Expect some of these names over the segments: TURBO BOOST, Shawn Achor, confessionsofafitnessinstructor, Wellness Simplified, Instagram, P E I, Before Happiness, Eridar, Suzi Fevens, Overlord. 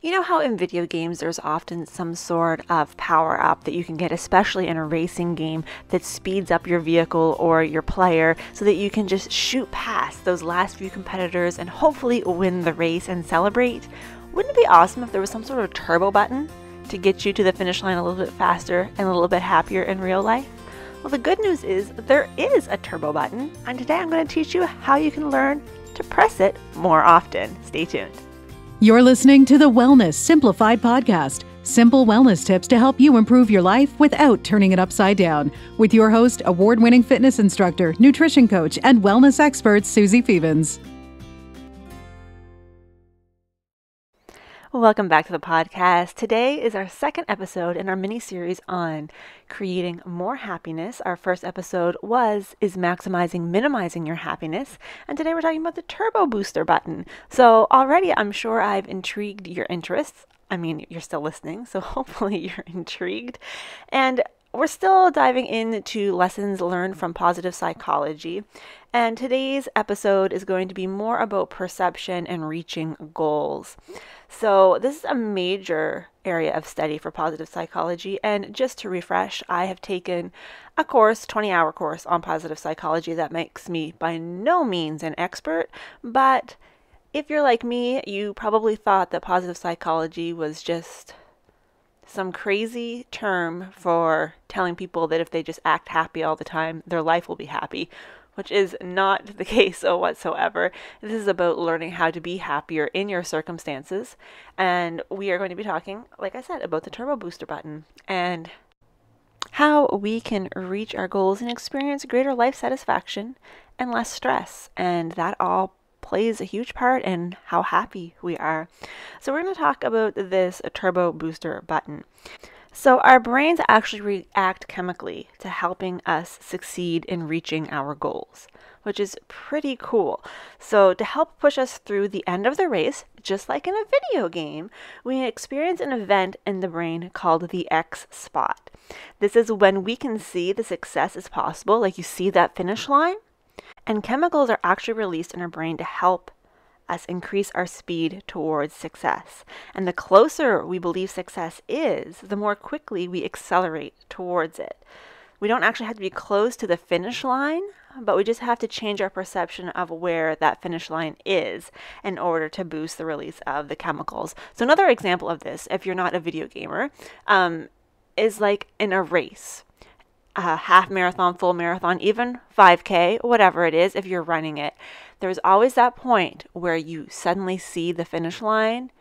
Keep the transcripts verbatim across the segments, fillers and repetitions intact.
You know how in video games there's often some sort of power up that you can get, especially in a racing game, that speeds up your vehicle or your player so that you can just shoot past those last few competitors and hopefully win the race and celebrate? Wouldn't it be awesome if there was some sort of turbo button to get you to the finish line a little bit faster and a little bit happier in real life? Well, the good news is there is a turbo button, and today I'm going to teach you how you can learn to press it more often. Stay tuned. You're listening to the Wellness Simplified podcast, simple wellness tips to help you improve your life without turning it upside down, with your host, award-winning fitness instructor, nutrition coach, and wellness expert, Suzi Fevens. Welcome back to the podcast. Today is our second episode in our mini-series on creating more happiness. Our first episode was, is maximizing, minimizing your happiness. And today we're talking about the turbo booster button. So already I'm sure I've intrigued your interests. I mean, you're still listening, so hopefully you're intrigued. And we're still diving into lessons learned from positive psychology. And today's episode is going to be more about perception and reaching goals. So this is a major area of study for positive psychology. And just to refresh, I have taken a course, twenty hour course on positive psychology. That makes me by no means an expert, but if you're like me, you probably thought that positive psychology was just some crazy term for telling people that if they just act happy all the time, their life will be happy, which is not the case whatsoever. This is about learning how to be happier in your circumstances. And we are going to be talking, like I said, about the turbo booster button and how we can reach our goals and experience greater life satisfaction and less stress. And that all plays a huge part in how happy we are. So we're going to talk about this turbo booster button. So our brains actually react chemically to helping us succeed in reaching our goals, which is pretty cool. So to help push us through the end of the race, just like in a video game, we experience an event in the brain called the X spot. This is when we can see the success is possible, like you see that finish line. And chemicals are actually released in our brain to help us increase our speed towards success. And the closer we believe success is, the more quickly we accelerate towards it. We don't actually have to be close to the finish line, but we just have to change our perception of where that finish line is in order to boost the release of the chemicals. So another example of this, if you're not a video gamer, um, is like in a race. Uh, half marathon, full marathon, even five K, whatever it is, if you're running it, there's always that point where you suddenly see the finish line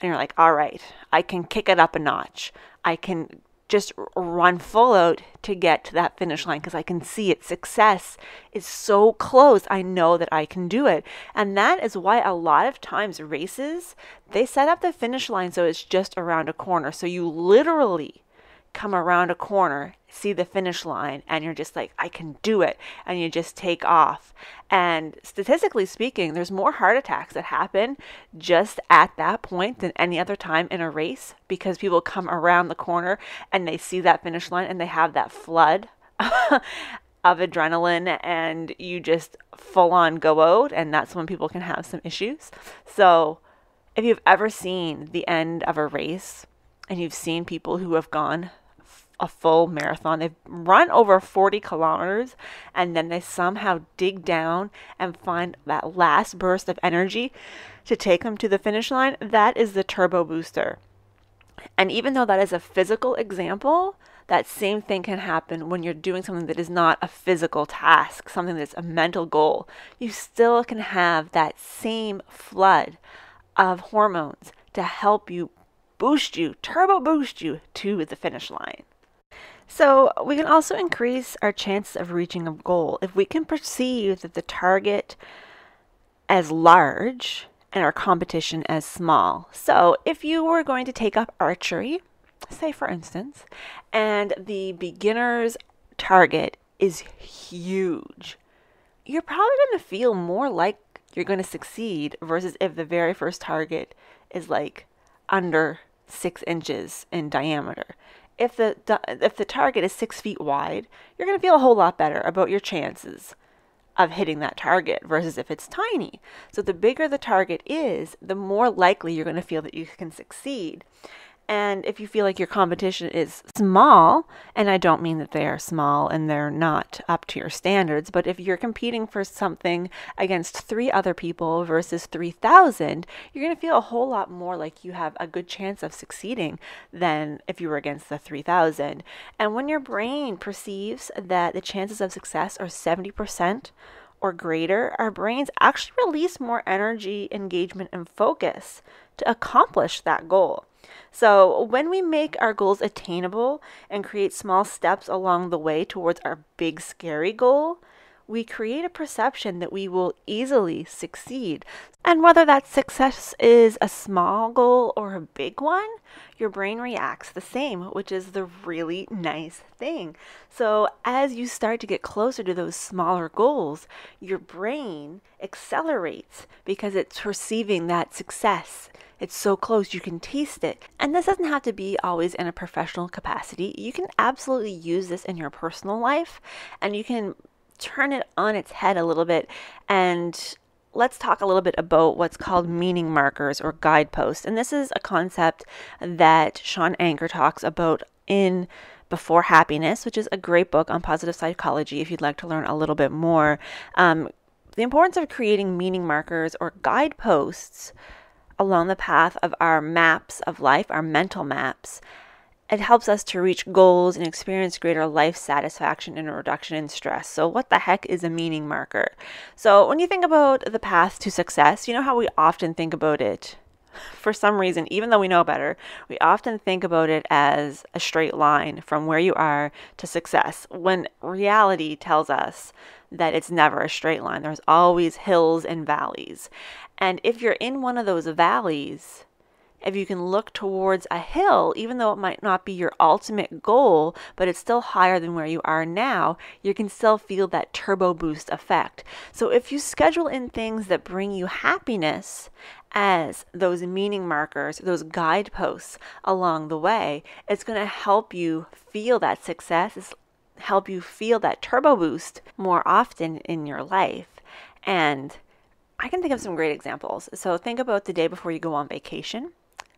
and you're like, all right, I can kick it up a notch. I can just run full out to get to that finish line because I can see it. Success is so close. I know that I can do it. And that is why a lot of times races, they set up the finish line so it's just around a corner. So you literally come around a corner, see the finish line, and you're just like, I can do it. And you just take off. And statistically speaking, there's more heart attacks that happen just at that point than any other time in a race because people come around the corner and they see that finish line and they have that flood of adrenaline and you just full on go out. And that's when people can have some issues. So if you've ever seen the end of a race and you've seen people who have gone a full marathon, they've run over forty kilometers, and then they somehow dig down and find that last burst of energy to take them to the finish line, that is the turbo booster. And even though that is a physical example, that same thing can happen when you're doing something that is not a physical task, something that's a mental goal. You still can have that same flood of hormones to help you boost you, turbo boost you to the finish line. So we can also increase our chances of reaching a goal if we can perceive that the target as large and our competition as small. So if you were going to take up archery, say for instance, and the beginner's target is huge, you're probably going to feel more like you're going to succeed versus if the very first target is like under six inches in diameter. If the if the target is six feet wide, you're going to feel a whole lot better about your chances of hitting that target versus if it's tiny. So the bigger the target is, the more likely you're going to feel that you can succeed. And if you feel like your competition is small, and I don't mean that they are small and they're not up to your standards, but if you're competing for something against three other people versus three thousand, you're going to feel a whole lot more like you have a good chance of succeeding than if you were against the three thousand. And when your brain perceives that the chances of success are seventy percent or greater, our brains actually release more energy, engagement, and focus to accomplish that goal. So when we make our goals attainable and create small steps along the way towards our big scary goal, we create a perception that we will easily succeed. And whether that success is a small goal or a big one, your brain reacts the same, which is the really nice thing. So as you start to get closer to those smaller goals, your brain accelerates because it's perceiving that success. It's so close, you can taste it. And this doesn't have to be always in a professional capacity. You can absolutely use this in your personal life, and you can turn it on its head a little bit. And let's talk a little bit about what's called meaning markers or guideposts. And this is a concept that Shawn Achor talks about in Before Happiness, which is a great book on positive psychology if you'd like to learn a little bit more. Um, the importance of creating meaning markers or guideposts along the path of our maps of life, our mental maps. It helps us to reach goals and experience greater life satisfaction and a reduction in stress. So what the heck is a meaning marker? So when you think about the path to success, you know how we often think about it, for some reason, even though we know better, we often think about it as a straight line from where you are to success, when reality tells us that it's never a straight line. There's always hills and valleys. And if you're in one of those valleys, if you can look towards a hill, even though it might not be your ultimate goal, but it's still higher than where you are now, you can still feel that turbo boost effect. So if you schedule in things that bring you happiness as those meaning markers, those guideposts along the way, it's going to help you feel that success, it's help you feel that turbo boost more often in your life. And I can think of some great examples. So think about the day before you go on vacation.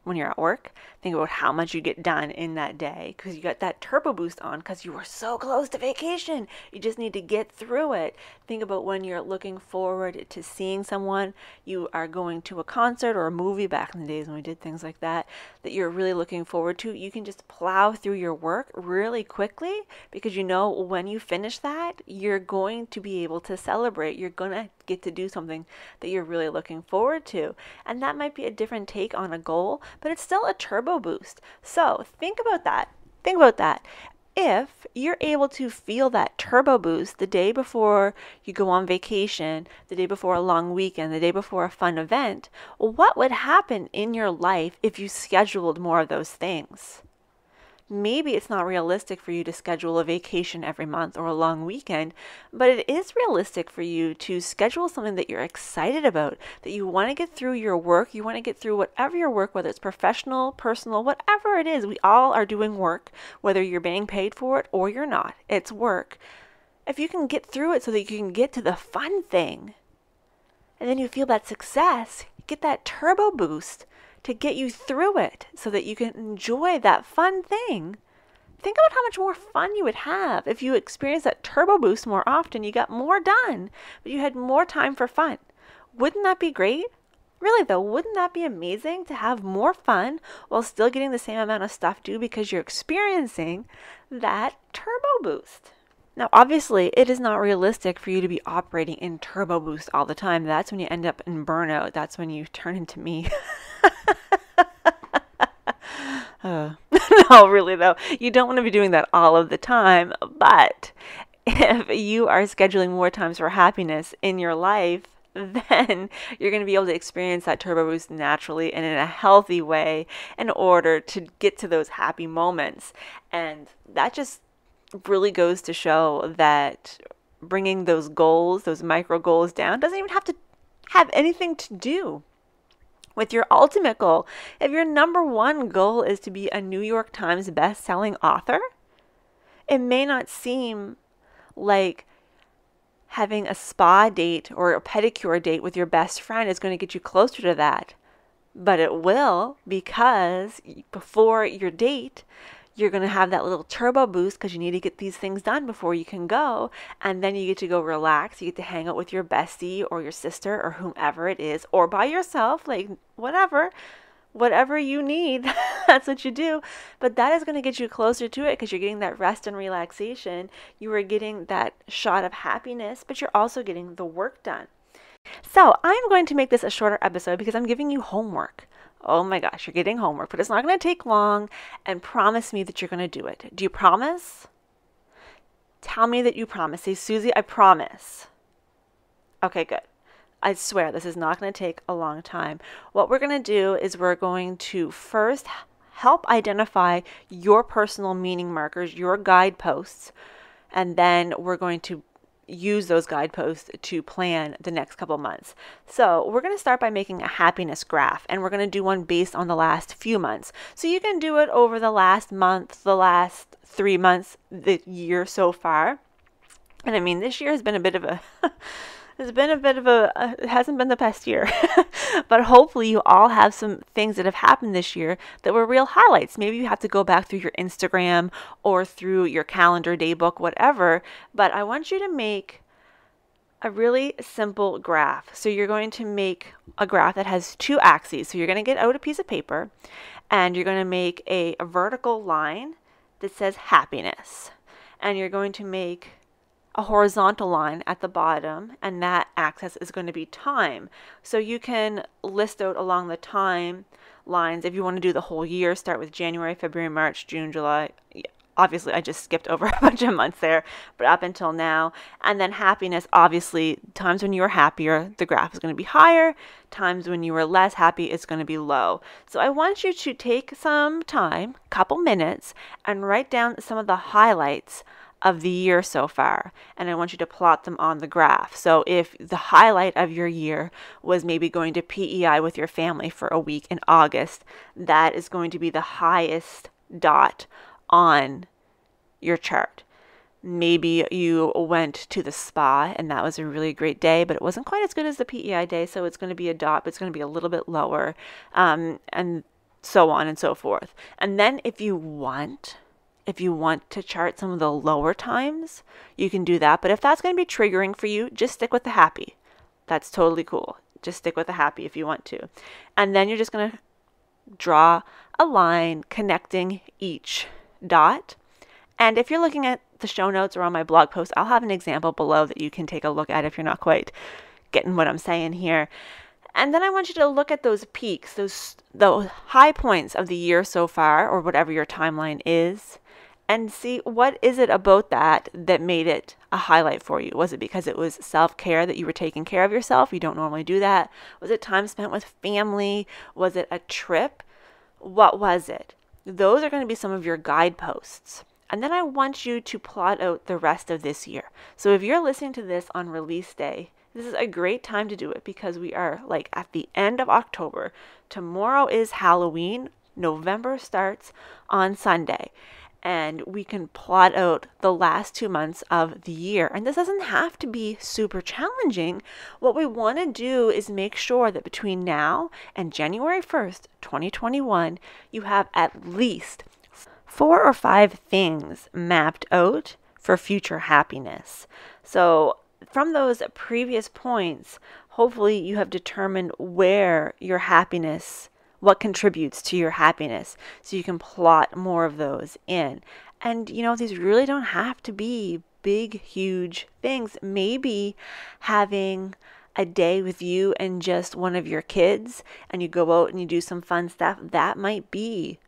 When you're at work, think about how much you get done in that day because you got that turbo boost on because you were so close to vacation. You just need to get through it. Think about when you're looking forward to seeing someone, you are going to a concert or a movie back in the days when we did things like that, that you're really looking forward to. You can just plow through your work really quickly because you know when you finish that, you're going to be able to celebrate. You're going to get to do something that you're really looking forward to. And that might be a different take on a goal, but it's still a turbo boost. So think about that. Think about that. If you're able to feel that turbo boost the day before you go on vacation, the day before a long weekend, the day before a fun event, what would happen in your life if you scheduled more of those things? Maybe it's not realistic for you to schedule a vacation every month or a long weekend, but it is realistic for you to schedule something that you're excited about, that you want to get through your work, you want to get through whatever your work, whether it's professional, personal, whatever it is. We all are doing work, whether you're being paid for it or you're not. It's work. If you can get through it so that you can get to the fun thing, and then you feel that success, get that turbo boost to get you through it so that you can enjoy that fun thing. Think about how much more fun you would have if you experienced that turbo boost more often. You got more done, but you had more time for fun. Wouldn't that be great? Really though, wouldn't that be amazing to have more fun while still getting the same amount of stuff due because you're experiencing that turbo boost? Now, obviously, it is not realistic for you to be operating in turbo boost all the time. That's when you end up in burnout. That's when you turn into me. uh, no, really, though. You don't want to be doing that all of the time. But if you are scheduling more times for happiness in your life, then you're going to be able to experience that turbo boost naturally and in a healthy way in order to get to those happy moments. And that just really goes to show that bringing those goals, those micro goals down doesn't even have to have anything to do with your ultimate goal. If your number one goal is to be a New York Times best-selling author, it may not seem like having a spa date or a pedicure date with your best friend is going to get you closer to that. But it will, because before your date, you're going to have that little turbo boost because you need to get these things done before you can go. And then you get to go relax. You get to hang out with your bestie or your sister or whomever it is, or by yourself, like whatever, whatever you need, that's what you do. But that is going to get you closer to it because you're getting that rest and relaxation. You are getting that shot of happiness, but you're also getting the work done. So I'm going to make this a shorter episode because I'm giving you homework. Oh my gosh, you're getting homework, but it's not going to take long, and promise me that you're going to do it. Do you promise? Tell me that you promise. Say, Suzi, I promise. Okay, good. I swear this is not going to take a long time. What we're going to do is we're going to first help identify your personal meaning markers, your guideposts, and then we're going to use those guideposts to plan the next couple months. So we're going to start by making a happiness graph, and we're going to do one based on the last few months. So you can do it over the last month, the last three months, the year so far. And I mean, this year has been a bit of a, it's been a bit of a, uh, it hasn't been the best year, but hopefully you all have some things that have happened this year that were real highlights. Maybe you have to go back through your Instagram or through your calendar, daybook, whatever, but I want you to make a really simple graph. So you're going to make a graph that has two axes. So you're going to get out a piece of paper and you're going to make a, a vertical line that says happiness, and you're going to make a horizontal line at the bottom, and that axis is going to be time. So you can list out along the time lines if you want to do the whole year. Start with January, February, March, June, July. Obviously, I just skipped over a bunch of months there, but up until now. And then happiness, obviously, times when you were happier, the graph is going to be higher. Times when you were less happy, it's going to be low. So I want you to take some time, couple minutes, and write down some of the highlights of the year so far, and I want you to plot them on the graph. So if the highlight of your year was maybe going to P E I with your family for a week in August, that is going to be the highest dot on your chart. Maybe you went to the spa and that was a really great day, but it wasn't quite as good as the P E I day, so it's going to be a dot, but it's going to be a little bit lower, um, and so on and so forth. And then if you want If you want to chart some of the lower times, you can do that. But if that's going to be triggering for you, just stick with the happy. That's totally cool. Just stick with the happy if you want to. And then you're just going to draw a line connecting each dot. And if you're looking at the show notes or on my blog post, I'll have an example below that you can take a look at if you're not quite getting what I'm saying here. And then I want you to look at those peaks, those, those high points of the year so far, or whatever your timeline is, and see what is it about that that made it a highlight for you. Was it because it was self-care, that you were taking care of yourself? You don't normally do that. Was it time spent with family? Was it a trip? What was it? Those are going to be some of your guideposts. And then I want you to plot out the rest of this year. So if you're listening to this on release day, this is a great time to do it because we are like at the end of October. Tomorrow is Halloween. November starts on Sunday. And we can plot out the last two months of the year. And this doesn't have to be super challenging. What we want to do is make sure that between now and January first, twenty twenty-one, you have at least four or five things mapped out for future happiness. So from those previous points, hopefully you have determined where your happiness what contributes to your happiness, so you can plot more of those in. And you know, these really don't have to be big, huge things. Maybe having a day with you and just one of your kids, and you go out and you do some fun stuff, that might be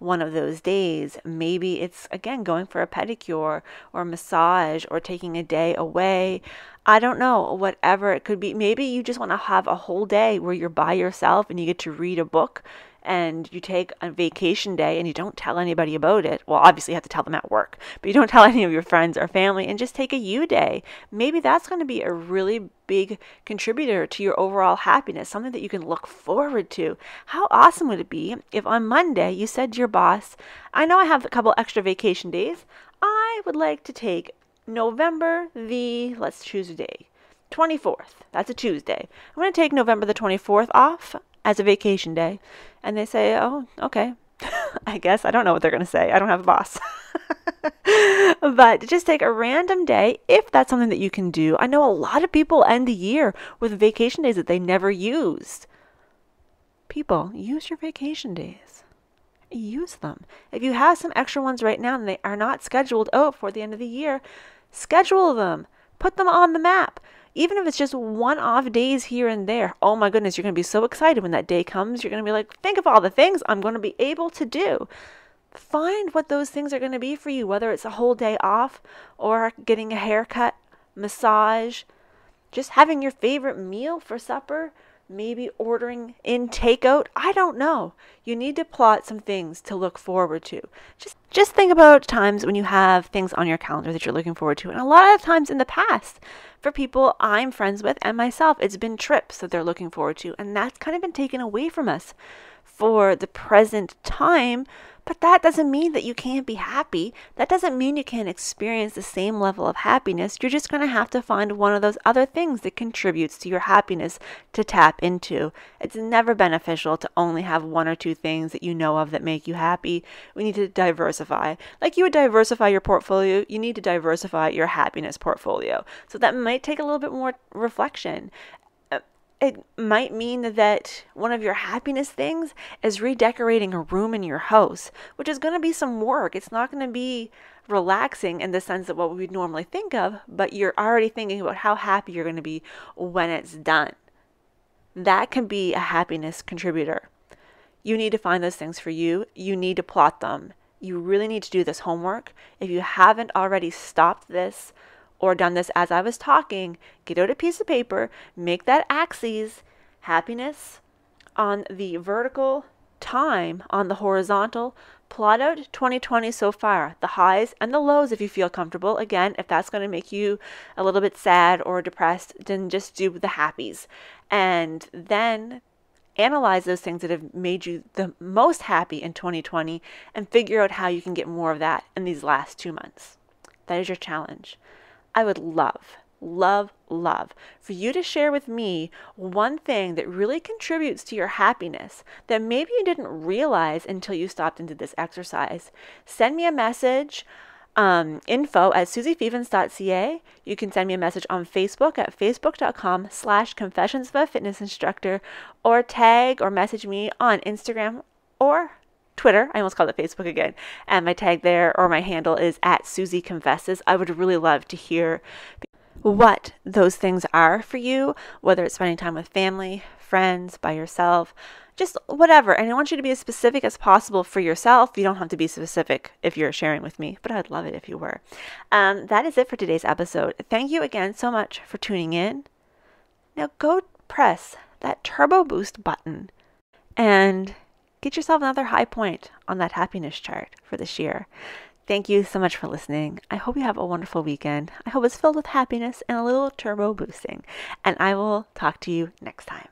one of those days. Maybe it's, again, going for a pedicure or a massage or taking a day away. I don't know, whatever it could be. Maybe you just want to have a whole day where you're by yourself and you get to read a book, and you take a vacation day and you don't tell anybody about it. Well, obviously you have to tell them at work, but you don't tell any of your friends or family, and just take a you day. Maybe that's going to be a really big contributor to your overall happiness, something that you can look forward to. How awesome would it be if on Monday you said to your boss, I know I have a couple extra vacation days. I would like to take November the, let's choose a day, twenty-fourth. That's a Tuesday. I'm going to take November the twenty-fourth off as a vacation day. And they say, oh, okay. I guess. I don't know what they're going to say. I don't have a boss. But just take a random day if that's something that you can do. I know a lot of people end the year with vacation days that they never used. People, use your vacation days. Use them. If you have some extra ones right now and they are not scheduled out for the end of the year, schedule them. Put them on the map. Even if it's just one-off days here and there, oh my goodness, you're going to be so excited when that day comes. You're going to be like, think of all the things I'm going to be able to do. Find what those things are going to be for you, whether it's a whole day off or getting a haircut, massage, just having your favorite meal for supper, maybe ordering in takeout. I don't know. You need to plot some things to look forward to. Just just think about times when you have things on your calendar that you're looking forward to. And a lot of times in the past, for people I'm friends with and myself, it's been trips that they're looking forward to. And that's kind of been taken away from us for the present time. But that doesn't mean that you can't be happy. That doesn't mean you can't experience the same level of happiness. You're just going to have to find one of those other things that contributes to your happiness to tap into. It's never beneficial to only have one or two things that you know of that make you happy. We need to diversify. Like you would diversify your portfolio, you need to diversify your happiness portfolio. So that might take a little bit more reflection. It might mean that one of your happiness things is redecorating a room in your house, which is going to be some work. It's not going to be relaxing in the sense of what we would normally think of, but you're already thinking about how happy you're going to be when it's done. That can be a happiness contributor. You need to find those things for you. You need to plot them. You really need to do this homework. If you haven't already stopped this or done this as I was talking, get out a piece of paper, make that axis, happiness on the vertical, time on the horizontal, plot out twenty twenty so far, the highs and the lows if you feel comfortable. Again, if that's going to make you a little bit sad or depressed, then just do the happies. And then analyze those things that have made you the most happy in twenty twenty and figure out how you can get more of that in these last two months. That is your challenge. I would love, love, love for you to share with me one thing that really contributes to your happiness that maybe you didn't realize until you stopped and did this exercise. Send me a message, um, info at suzi fevens dot c a. You can send me a message on Facebook at facebook.com slash confessions of a fitness instructor, or tag or message me on Instagram or Twitter. I almost called it Facebook again. And my tag there, or my handle, is at suzi confesses. I would really love to hear what those things are for you, whether it's spending time with family, friends, by yourself, just whatever. And I want you to be as specific as possible for yourself. You don't have to be specific if you're sharing with me, but I'd love it if you were. Um, that is it for today's episode. Thank you again so much for tuning in. Now go press that turbo boost button and get yourself another high point on that happiness chart for this year. Thank you so much for listening. I hope you have a wonderful weekend. I hope it's filled with happiness and a little turbo boosting. And I will talk to you next time.